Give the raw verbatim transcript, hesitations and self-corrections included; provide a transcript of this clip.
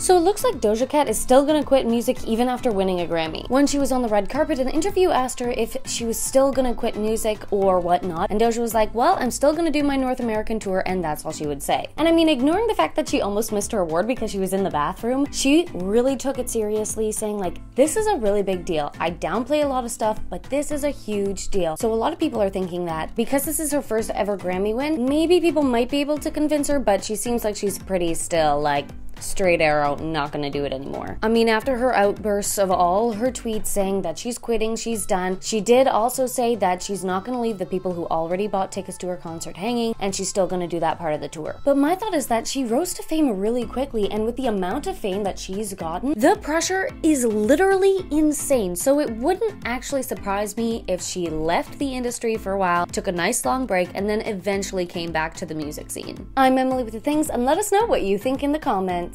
So it looks like Doja Cat is still gonna quit music even after winning a Grammy. When she was on the red carpet, an interview asked her if she was still gonna quit music or whatnot, and Doja was like, well, I'm still gonna do my North American tour, and that's all she would say. And I mean, ignoring the fact that she almost missed her award because she was in the bathroom, she really took it seriously, saying like, this is a really big deal. I downplay a lot of stuff, but this is a huge deal. So a lot of people are thinking that because this is her first ever Grammy win, maybe people might be able to convince her, but she seems like she's pretty still, like, straight arrow, not gonna do it anymore. I mean, after her outbursts of all her tweets saying that she's quitting, she's done, she did also say that she's not gonna leave the people who already bought tickets to her concert hanging, and she's still gonna do that part of the tour. But my thought is that she rose to fame really quickly, and with the amount of fame that she's gotten, the pressure is literally insane. So it wouldn't actually surprise me if she left the industry for a while, took a nice long break, and then eventually came back to the music scene. I'm Emily with The Things, and let us know what you think in the comments.